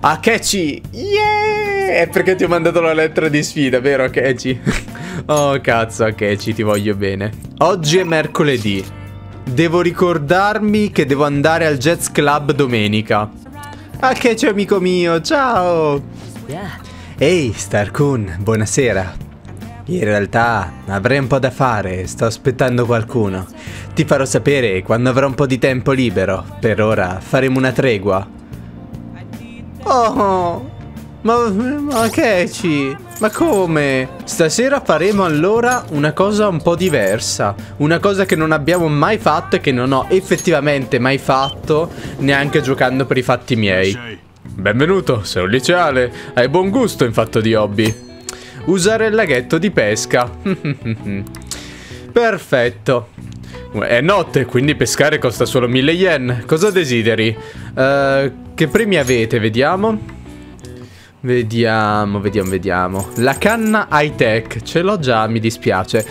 Akechi! Yeah! È perché ti ho mandato la lettera di sfida, vero Akechi? Oh cazzo Akechi, ti voglio bene. Oggi è mercoledì. Devo ricordarmi che devo andare al jazz club domenica. Akechi amico mio, ciao! Ehi, Star-kun, buonasera. In realtà avrei un po' da fare, sto aspettando qualcuno. Ti farò sapere quando avrò un po' di tempo libero. Per ora faremo una tregua. Oh, ma Akechi, ma come? Stasera faremo allora una cosa un po' diversa. Una cosa che non abbiamo mai fatto e che non ho effettivamente mai fatto, neanche giocando per i fatti miei. Benvenuto, sei un liceale. Hai buon gusto in fatto di hobby. Usare il laghetto di pesca. Perfetto. È notte, quindi pescare costa solo 1000 yen. Cosa desideri? Che premi avete? Vediamo. La canna high-tech. Ce l'ho già, mi dispiace.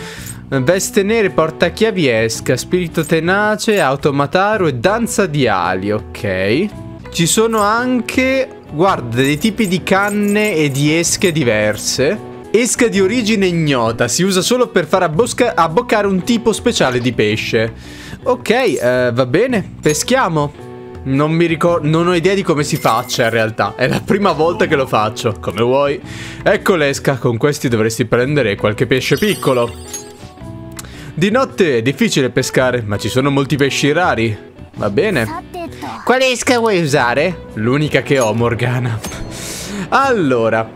Veste nere, portachiavi, esca. Spirito tenace, automataru e danza di ali. Ok. Ci sono anche, guarda, dei tipi di canne e di esche diverse. Esca di origine ignota, si usa solo per far abboccare un tipo speciale di pesce. Ok, va bene, peschiamo. Non mi ricordo, non ho idea di come si faccia in realtà. È la prima volta che lo faccio. Come vuoi. Ecco l'esca, con questi dovresti prendere qualche pesce piccolo. Di notte è difficile pescare, ma ci sono molti pesci rari. Va bene. Quale esca vuoi usare? L'unica che ho, Morgana. Allora,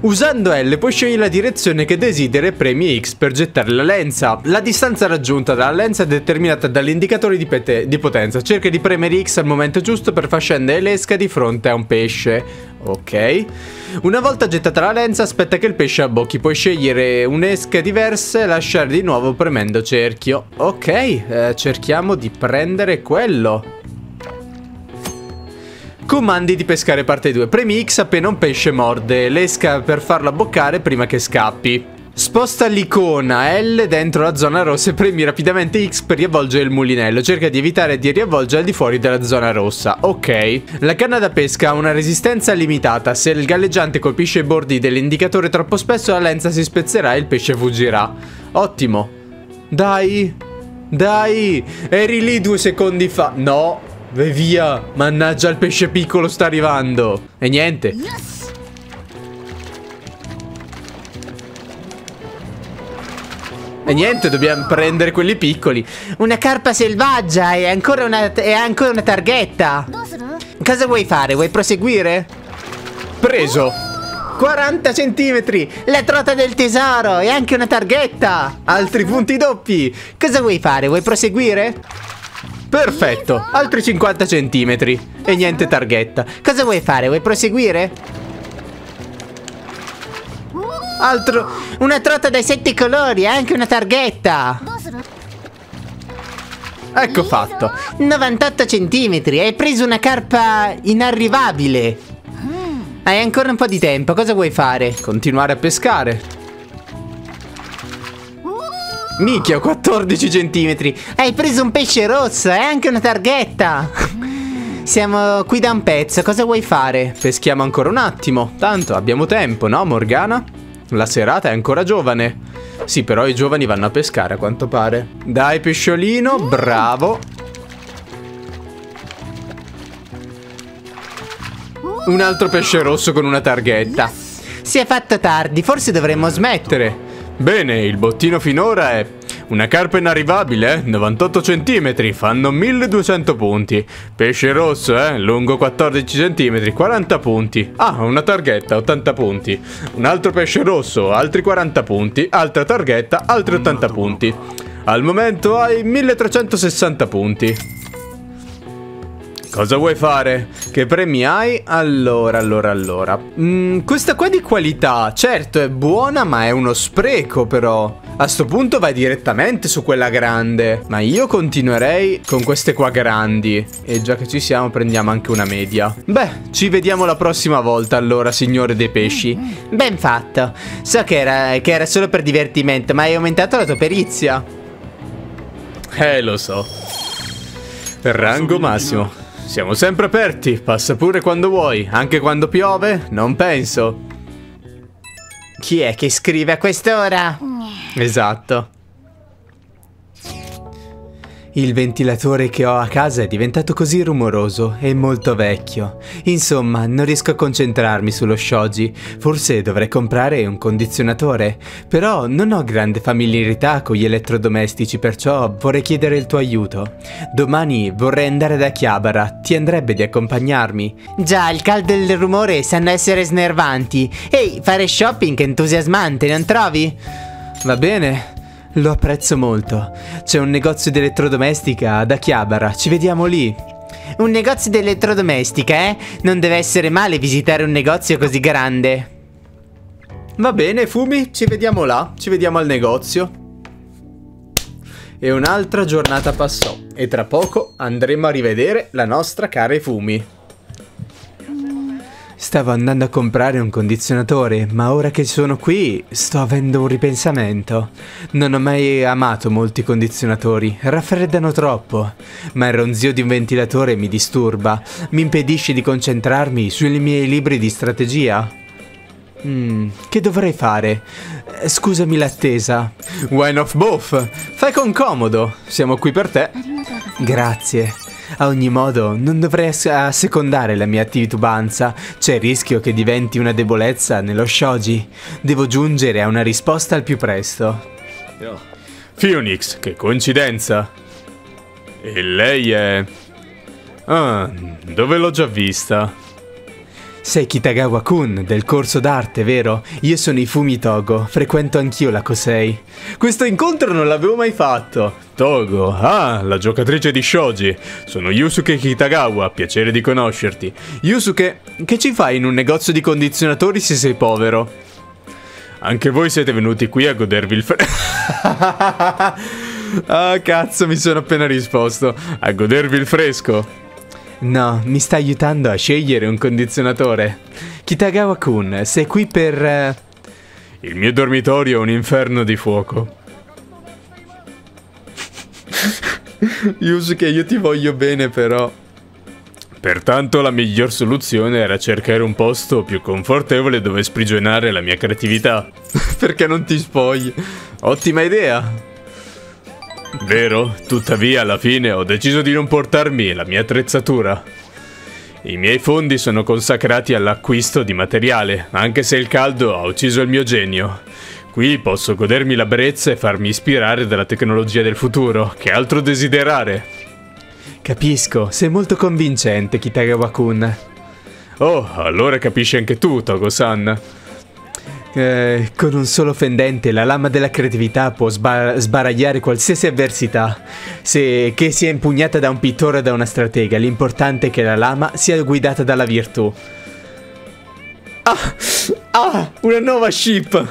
usando L puoi scegliere la direzione che desideri e premi X per gettare la lenza. La distanza raggiunta dalla lenza è determinata dall'indicatore di potenza. Cerca di premere X al momento giusto per far scendere l'esca di fronte a un pesce. Ok. Una volta gettata la lenza, aspetta che il pesce abbocchi. Puoi scegliere un'esca diversa e lasciare di nuovo premendo cerchio. Ok, cerchiamo di prendere quello. Comandi di pescare parte 2. Premi X appena un pesce morde l'esca per farlo abboccare prima che scappi. Sposta l'icona L dentro la zona rossa e premi rapidamente X per riavvolgere il mulinello. Cerca di evitare di riavvolgere al di fuori della zona rossa. Ok. La canna da pesca ha una resistenza limitata. Se il galleggiante colpisce i bordi dell'indicatore troppo spesso, la lenza si spezzerà e il pesce fuggirà. Ottimo. Dai. Dai. Eri lì 2 secondi fa. No. Vai via, mannaggia, il pesce piccolo sta arrivando. E niente. Yes. E niente, dobbiamo prendere quelli piccoli. Una carpa selvaggia e ancora una targhetta. Cosa vuoi fare? Vuoi proseguire? Preso. 40 centimetri, la trota del tesoro e anche una targhetta. Altri punti doppi. Cosa vuoi fare? Vuoi proseguire? Perfetto, altri 50 centimetri e niente targhetta. Cosa vuoi fare? Vuoi proseguire? Altro... una trota dai 7 colori e anche una targhetta. Ecco fatto. 98 centimetri, hai preso una carpa inarrivabile. Hai ancora un po' di tempo, cosa vuoi fare? Continuare a pescare. Minchia, 14 centimetri. Hai preso un pesce rosso e anche una targhetta. Siamo qui da un pezzo, cosa vuoi fare? Peschiamo ancora un attimo. Tanto abbiamo tempo, no Morgana? La serata è ancora giovane. Sì, però i giovani vanno a pescare a quanto pare. Dai pesciolino, bravo. Un altro pesce rosso con una targhetta. Si è fatto tardi, forse dovremmo smettere. Bene, il bottino finora è una carpa inarrivabile, 98 centimetri, fanno 1200 punti. Pesce rosso, lungo 14 centimetri, 40 punti. Ah, una targhetta, 80 punti. Un altro pesce rosso, altri 40 punti, altra targhetta, altri 80 punti. Al momento hai 1360 punti. Cosa vuoi fare? Che premi hai? Allora. Questa qua di qualità, certo, è buona, ma è uno spreco, però. A sto punto vai direttamente su quella grande. Ma io continuerei con queste qua grandi. E già che ci siamo, prendiamo anche una media. Beh, ci vediamo la prossima volta, allora, signore dei pesci. Ben fatto. So che era solo per divertimento, ma hai aumentato la tua perizia. Lo so. Rango massimo. Siamo sempre aperti, passa pure quando vuoi, anche quando piove, non penso. Chi è che scrive a quest'ora? Esatto. Il ventilatore che ho a casa è diventato così rumoroso e molto vecchio. Insomma, non riesco a concentrarmi sullo shogi. Forse dovrei comprare un condizionatore. Però non ho grande familiarità con gli elettrodomestici, perciò vorrei chiedere il tuo aiuto. Domani vorrei andare da Akihabara, ti andrebbe di accompagnarmi? Già, il caldo e il rumore sanno essere snervanti. Ehi, fare shopping è entusiasmante, non trovi? Va bene. Lo apprezzo molto. C'è un negozio di elettrodomestica ad Akihabara, ci vediamo lì. Un negozio di elettrodomestica, eh? Non deve essere male visitare un negozio così grande. Va bene, Fumi, ci vediamo là, ci vediamo al negozio. E un'altra giornata passò e tra poco andremo a rivedere la nostra cara Fumi. Stavo andando a comprare un condizionatore, ma ora che sono qui sto avendo un ripensamento. Non ho mai amato molti condizionatori, raffreddano troppo. Ma il ronzio di un ventilatore mi disturba, mi impedisce di concentrarmi sui miei libri di strategia. Che dovrei fare? Scusami l'attesa. Wine of both, fai con comodo, siamo qui per te. Grazie. A ogni modo, non dovrei assecondare la mia titubanza. C'è il rischio che diventi una debolezza nello shogi. Devo giungere a una risposta al più presto. Phoenix, che coincidenza. E lei è... Ah, dove l'ho già vista? Sei Kitagawa-kun del corso d'arte, vero? Io sono i Fumi Togo, frequento anch'io la Kosei. Questo incontro non l'avevo mai fatto. Togo, ah, la giocatrice di shogi. Sono Yusuke Kitagawa, piacere di conoscerti. Yusuke, che ci fai in un negozio di condizionatori se sei povero? Anche voi siete venuti qui a godervi il fresco. Ah, cazzo, mi sono appena risposto. A godervi il fresco. No, mi sta aiutando a scegliere un condizionatore. Kitagawa-kun, sei qui per... Il mio dormitorio è un inferno di fuoco. Yusuke, io ti voglio bene però. Pertanto la miglior soluzione era cercare un posto più confortevole dove sprigionare la mia creatività. Perché non ti spogli? Ottima idea! Vero? Tuttavia alla fine ho deciso di non portarmi la mia attrezzatura. I miei fondi sono consacrati all'acquisto di materiale, anche se il caldo ha ucciso il mio genio. Qui posso godermi la brezza e farmi ispirare dalla tecnologia del futuro. Che altro desiderare? Capisco, sei molto convincente, Kitagawa-kun. Oh, allora capisci anche tu, Togo-san. Con un solo fendente la lama della creatività può sbaragliare qualsiasi avversità, che sia impugnata da un pittore o da una stratega. L'importante è che la lama sia guidata dalla virtù. Ah, una nuova ship.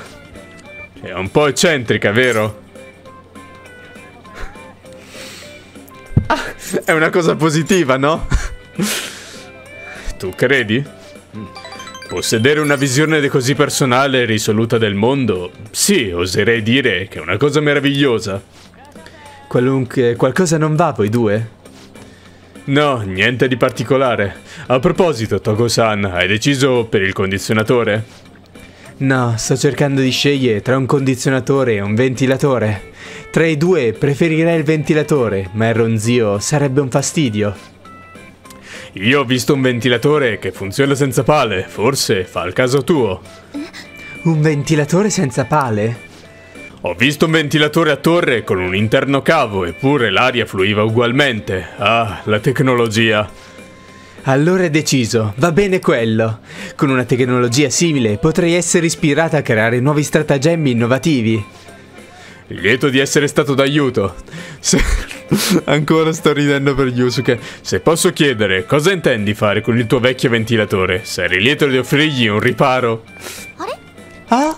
È un po' eccentrica, vero? Ah, è una cosa positiva, no? Tu credi? Possedere una visione così personale e risoluta del mondo, sì, oserei dire che è una cosa meravigliosa. Qualcosa non va voi due? No, niente di particolare. A proposito, Togo-san, hai deciso per il condizionatore? No, sto cercando di scegliere tra un condizionatore e un ventilatore. Tra i due preferirei il ventilatore, ma il ronzio sarebbe un fastidio. Io ho visto un ventilatore che funziona senza pale, forse fa il caso tuo. Un ventilatore senza pale? Ho visto un ventilatore a torre con un interno cavo, eppure l'aria fluiva ugualmente. Ah, la tecnologia. Allora è deciso, va bene quello. Con una tecnologia simile potrei essere ispirata a creare nuovi stratagemmi innovativi. Lieto di essere stato d'aiuto. Ancora sto ridendo per Yusuke. Se posso chiedere, cosa intendi fare con il tuo vecchio ventilatore? Sarei lieto di offrirgli un riparo. Ah?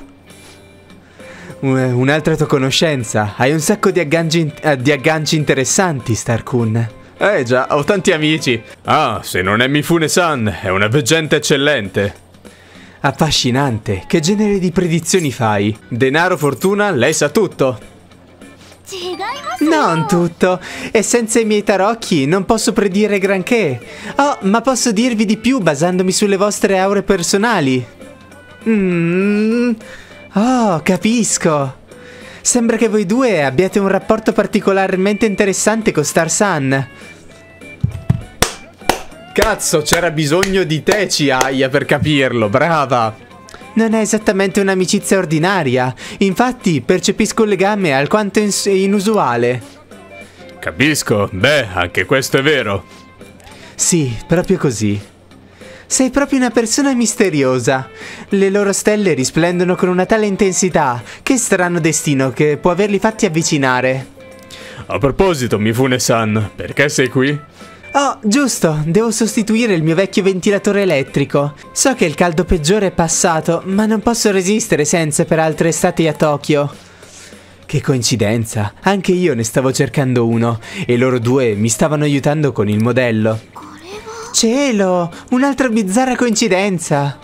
Un'altra tua conoscenza. Hai un sacco di agganci interessanti, Star-kun. Già, ho tanti amici. Ah, se non è Mifune-san, è una veggente eccellente. Affascinante, che genere di predizioni fai? Denaro, fortuna, lei sa tutto. Non tutto, e senza i miei tarocchi non posso predire granché. Oh, ma posso dirvi di più basandomi sulle vostre aure personali. Oh, capisco. Sembra che voi due abbiate un rapporto particolarmente interessante con Star-san. Cazzo, c'era bisogno di te, Chiaia, per capirlo, brava! Non è esattamente un'amicizia ordinaria, infatti percepisco un legame alquanto inusuale. Capisco, beh, anche questo è vero. Sì, proprio così. Sei proprio una persona misteriosa. Le loro stelle risplendono con una tale intensità, che strano destino che può averli fatti avvicinare. A proposito, Mifune-san, perché sei qui? Oh, giusto, devo sostituire il mio vecchio ventilatore elettrico. So che il caldo peggiore è passato, ma non posso resistere senza per altre estati a Tokyo. Che coincidenza, anche io ne stavo cercando uno, e loro due mi stavano aiutando con il modello. Cielo, un'altra bizzarra coincidenza.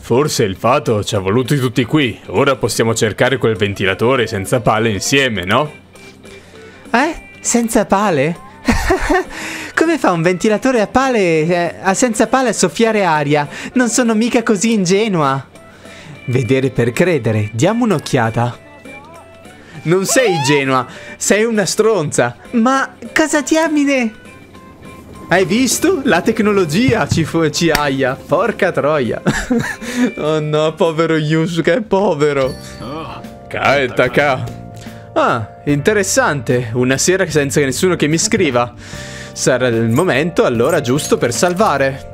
Forse il fato ci ha voluti tutti qui, ora possiamo cercare quel ventilatore senza pale insieme, no? Senza pale? Come fa un ventilatore a pale senza pale a soffiare aria? Non sono mica così ingenua. Vedere per credere, diamo un'occhiata. Non sei ingenua, sei una stronza. Ma cosa diamine? Hai visto? La tecnologia ci aia. Porca troia. Oh no, povero Yusuke, povero. Kaetaka. Ah, interessante. Una sera senza nessuno che mi scriva. Sarà il momento allora giusto per salvare.